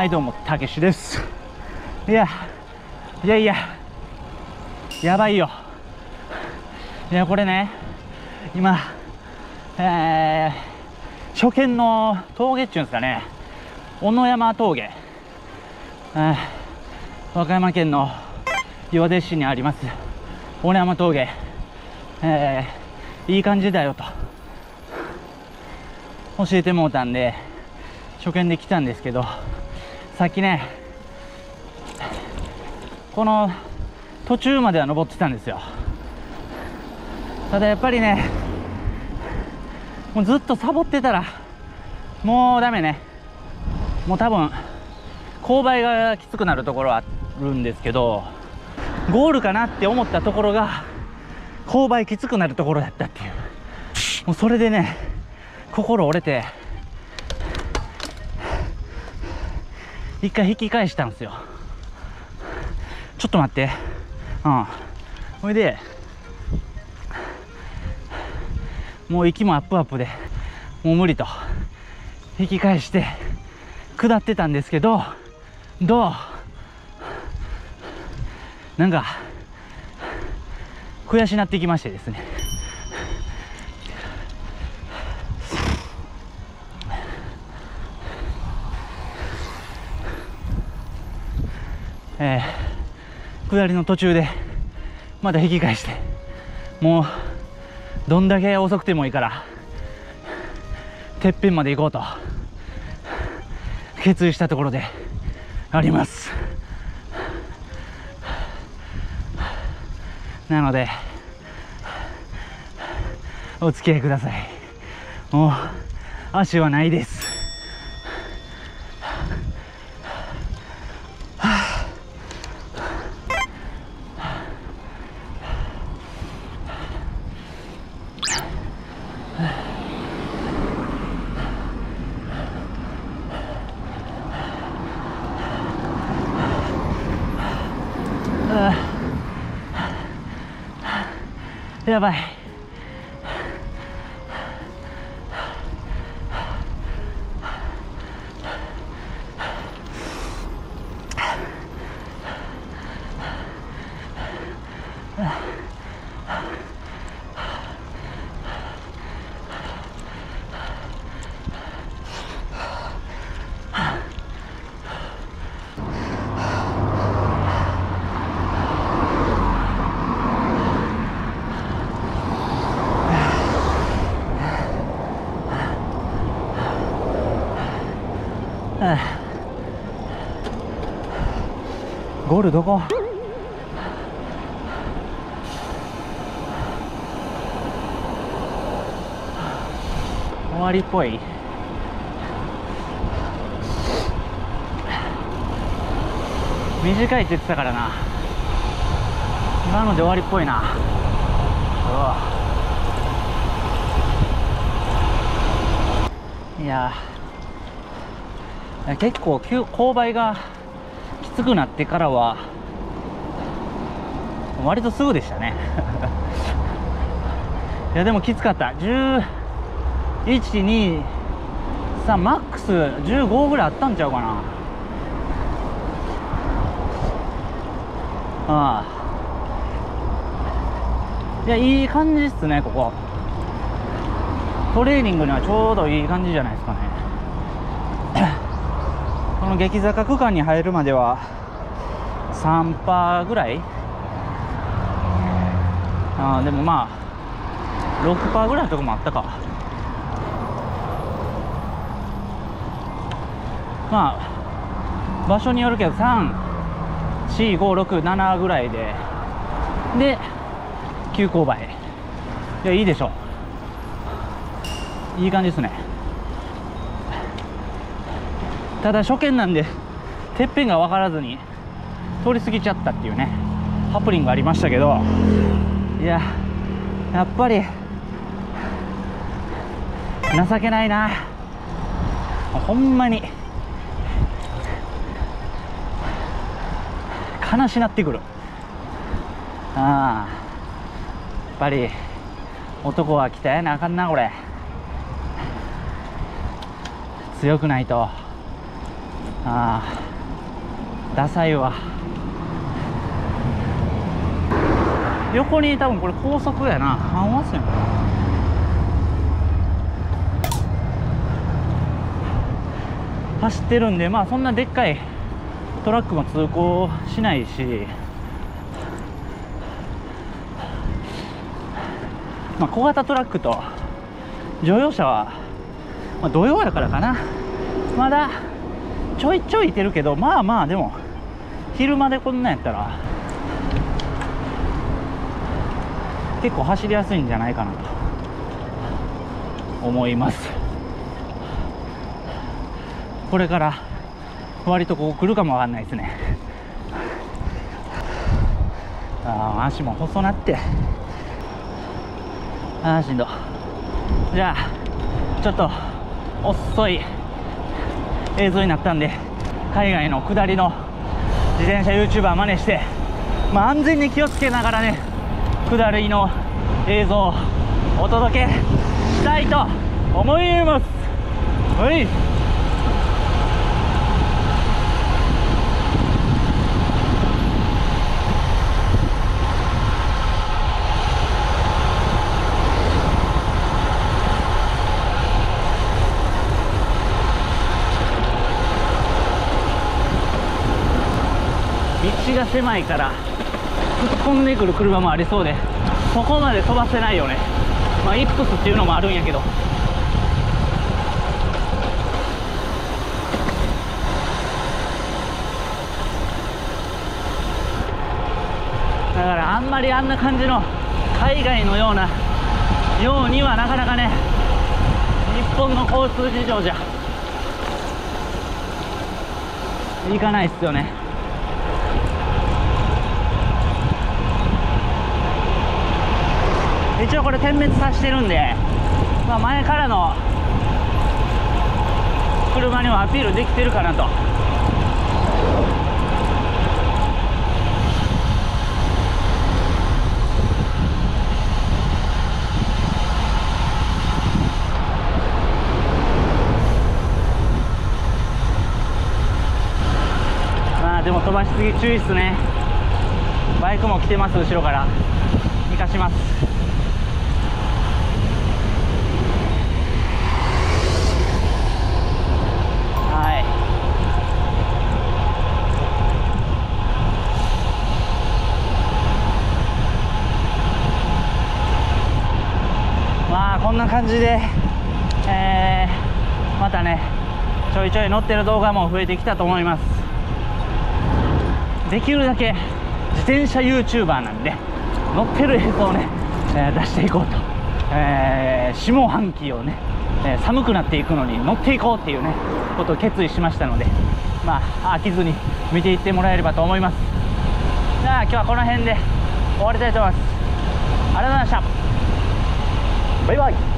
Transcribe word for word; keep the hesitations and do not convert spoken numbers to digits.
はいどうも、たけしです。いやいやいややばいよ。いやこれね、今、えー、初見の峠っちゅうんですかね、小野山峠、えー、和歌山県の岩出市にあります小野山峠、えー、いい感じだよと教えてもうたんで初見で来たんですけど、さっきねこの途中までは登ってたんですよ。ただやっぱりね、もうずっとサボってたらもうダメね。もう多分勾配がきつくなるところはあるんですけど、ゴールかなって思ったところが勾配きつくなるところだったっていう、もうそれでね心折れて一回引き返したんですよ。ちょっと待って、うんほいでもう息もアップアップでもう無理と引き返して下ってたんですけど、どうなんか悔しなってきましてですね、えー、下りの途中でまた引き返して、もうどんだけ遅くてもいいからてっぺんまで行こうと決意したところであります。なのでお付き合いください。もう足はないです。やばい。ゴールどこ？終わりっぽい。短いって言ってたからな。今ので終わりっぽいな。いや、結構勾配がきつくなってからは割とすぐでしたね。いやでもきつかった。じゅういち、に、さんマックスじゅうごぐらいあったんちゃうかな。ああ、いやいい感じっすね。ここトレーニングにはちょうどいい感じじゃないですかね。この激坂区間に入るまではさんパーぐらい、あでもまあろくパーぐらいのとこもあったか。まあ場所によるけどさん、よん、ご、ろく、ななぐらいでで急勾配。いやいいでしょ、いい感じですね。ただ初見なんでてっぺんが分からずに通り過ぎちゃったっていうねハプニングがありましたけど、いややっぱり情けないな、ほんまに悲しなってくる。ああやっぱり男は鍛えなあかんな、これ強くないと。あーダサいわ。横に多分これ高速やな、半ワッションやな。走ってるんで、まあそんなでっかいトラックも通行しないし、まあ、小型トラックと乗用車は、まあ、土曜やからかな、まだちょいちょいいてるけど、まあまあでも昼間でこんなんやったら結構走りやすいんじゃないかなと思います。これから割とここ来るかもわかんないですね。ああ足も細なって、ああしんど。じゃあちょっと遅い映像になったんで、海外の下りの自転車 ユーチューバー 真似して、まあ、安全に気をつけながらね、下りの映像をお届けしたいと思います。はい、道が狭いから突っ込んでくる車もありそうで、そこまで飛ばせないよね。まあイップスっていうのもあるんやけど、だからあんまりあんな感じの海外のようなようにはなかなかね、日本の交通事情じゃいかないっすよね。一応これ点滅させてるんで、まあ、前からの車にはアピールできてるかなと。まあでも飛ばしすぎ注意っすね。バイクも来てます、後ろから生かします。こんな感じで、えー、またねちょいちょい乗ってる動画も増えてきたと思います。できるだけ自転車 ユーチューバー なんで乗ってる映像をね、えー、出していこうと、えー、下半期をね、えー、寒くなっていくのに乗っていこうっていうねことを決意しましたので、まあ飽きずに見ていってもらえればと思います。じゃあ今日はこの辺で終わりたいと思います。ありがとうございました。バイバイ。